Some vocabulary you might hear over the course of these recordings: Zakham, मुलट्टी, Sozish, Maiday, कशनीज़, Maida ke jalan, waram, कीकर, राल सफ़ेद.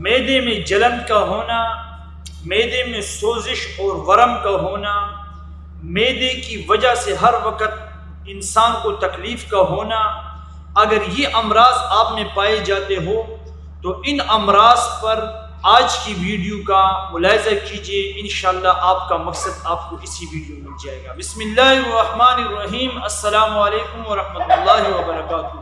मैदे में जलन का होना, मैदे में सोजिश और वरम का होना, मैदे की वजह से हर वक्त इंसान को तकलीफ़ का होना, अगर ये अमराज आप में पाए जाते हो तो इन अमराज पर आज की वीडियो का मुलाहिज़ा कीजिए। इंशाअल्लाह आपका मकसद आपको इसी वीडियो में मिल जाएगा। बिस्मिल्लाहिर्रहमानिर्रहीम। अस्सलाम वालेकुम वरहमतुल्लाहि वबरकातुहू।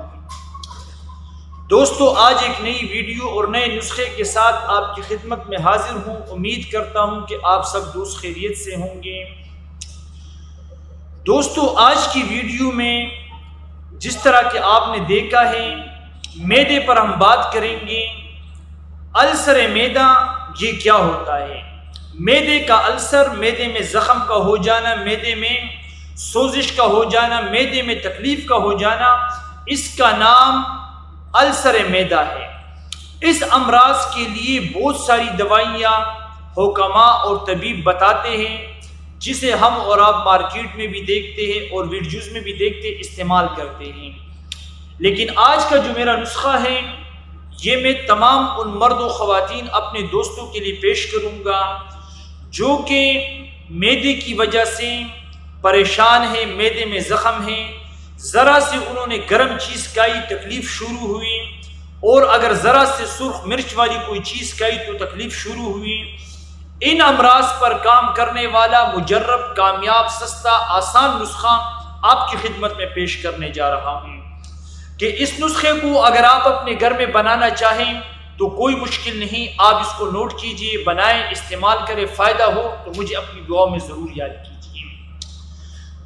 दोस्तों, आज एक नई वीडियो और नए नुस्खे के साथ आपकी खिदमत में हाजिर हूँ। उम्मीद करता हूँ कि आप सब दोस्त खैरियत से होंगे। दोस्तों, आज की वीडियो में जिस तरह के आपने देखा है, मैदे पर हम बात करेंगे। अल्सर मैदा ये क्या होता है? मैदे का अल्सर, मैदे में ज़ख़म का हो जाना, मैदे में सोजिश का हो जाना, मैदे में तकलीफ़ का हो जाना, इसका नाम अल्सर मैदा है। इस अमराज के लिए बहुत सारी दवाइयाँ हुक्मा और तबीब बताते हैं, जिसे हम और आप मार्केट में भी देखते हैं और वीडियोज़ में भी देखते इस्तेमाल करते हैं। लेकिन आज का जो मेरा नुस्खा है, ये मैं तमाम उन मर्द और ख़वातीन अपने दोस्तों के लिए पेश करूँगा जो कि मैदे की वजह से परेशान है, मैदे में ज़ख़म है, ज़रा से उन्होंने गर्म चीज़ खाई तकलीफ़ शुरू हुई, और अगर ज़रा से सुर्ख मिर्च वाली कोई चीज़ खाई तो तकलीफ़ शुरू हुई। इन अमराज पर काम करने वाला मुजर्रब, कामयाब, सस्ता, आसान नुस्खा आपकी खिदमत में पेश करने जा रहा हूँ कि इस नुस्खे को अगर आप अपने घर में बनाना चाहें तो कोई मुश्किल नहीं। आप इसको नोट कीजिए, बनाएँ, इस्तेमाल करें, फ़ायदा हो तो मुझे अपनी दुआ में ज़रूर याद कीजिए।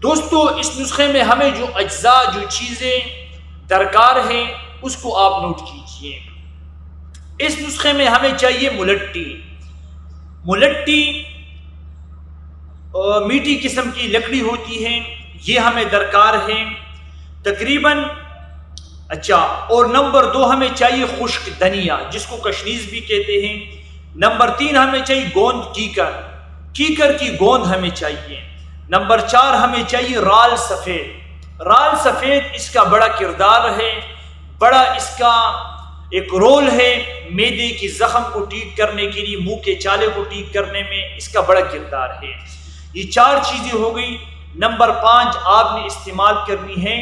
दोस्तों, इस नुस्खे में हमें जो अज्जा, जो चीज़ें दरकार हैं, उसको आप नोट कीजिए। इस नुस्खे में हमें चाहिए मुलट्टी। मुलट्टी मीठी किस्म की लकड़ी होती है, ये हमें दरकार है तकरीबन। अच्छा, और नंबर 2 हमें चाहिए खुश्क धनिया, जिसको कशनीज़ भी कहते हैं। नंबर 3 हमें चाहिए गोंद कीकर, कीकर की गोंद हमें चाहिए। नंबर 4 हमें चाहिए राल सफ़ेद। राल सफ़ेद इसका बड़ा किरदार है, बड़ा इसका एक रोल है मैदे की ज़ख़म को ठीक करने के लिए, मुंह के चाले को ठीक करने में इसका बड़ा किरदार है। ये 4 चीज़ें हो गई। नंबर 5 आपने इस्तेमाल करनी है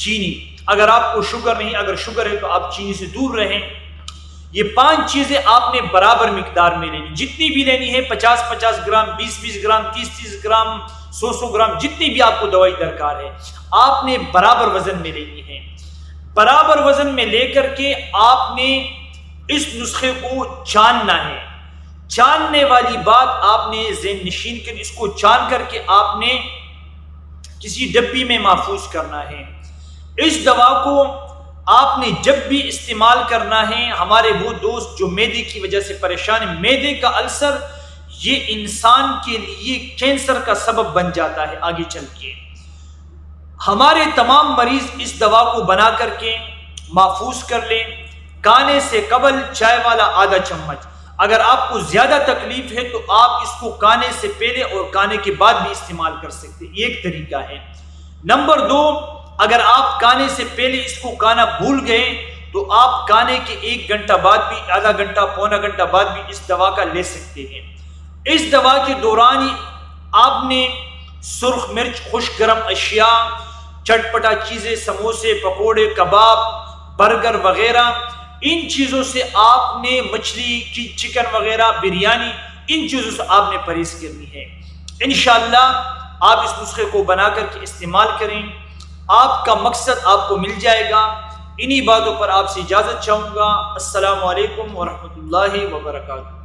चीनी, अगर आपको शुगर नहीं, अगर शुगर है तो आप चीनी से दूर रहें। ये 5 चीज़ें आपने बराबर मिकदार में लेनी, जितनी भी लेनी है, 50-50 ग्राम, 20-20 ग्राम, 30-30 ग्राम, 100-100 ग्राम, जितनी भी आपको दवाई दरकार है आपने बराबर वज़न में लेनी है। बराबर वज़न में लेकर के आपने इस नुस्खे को छानना है। छानने वाली बात आपने ज़हन नशीन कर, इसको छान करके आपने किसी डब्बी में महफूज करना है। इस दवा को आपने जब भी इस्तेमाल करना है, हमारे वो दोस्त जो मैदे की वजह से परेशान है, मैदे का अल्सर ये इंसान के लिए कैंसर का सबब बन जाता है आगे चल के। हमारे तमाम मरीज इस दवा को बना करके महफूज कर लें। खाने से कबल चाय वाला आधा चम्मच, अगर आपको ज़्यादा तकलीफ है तो आप इसको खाने से पहले और खाने के बाद भी इस्तेमाल कर सकते हैं, ये एक तरीका है। नंबर 2, अगर आप खाने से पहले इसको खाना भूल गए तो आप खाने के 1 घंटा बाद भी, आधा घंटा, पौना घंटा बाद भी इस दवा का ले सकते हैं। इस दवा के दौरान ही आपने सुर्ख मिर्च, खुश्क गर्म अशिया, चटपटा चीज़ें, समोसे, पकोड़े, कबाब, बर्गर वगैरह, इन चीज़ों से आपने मछली की, चिकन वगैरह, बिरयानी, इन चीज़ों से आपने परहेज करनी है। इंशाअल्लाह आप इस नुस्खे को बना करके इस्तेमाल करें, आपका मकसद आपको मिल जाएगा। इन्हीं बातों पर आपसे इजाज़त चाहूँगा। अस्सलाम वालेकुम वरहमतुल्लाहि वबरकातुहू।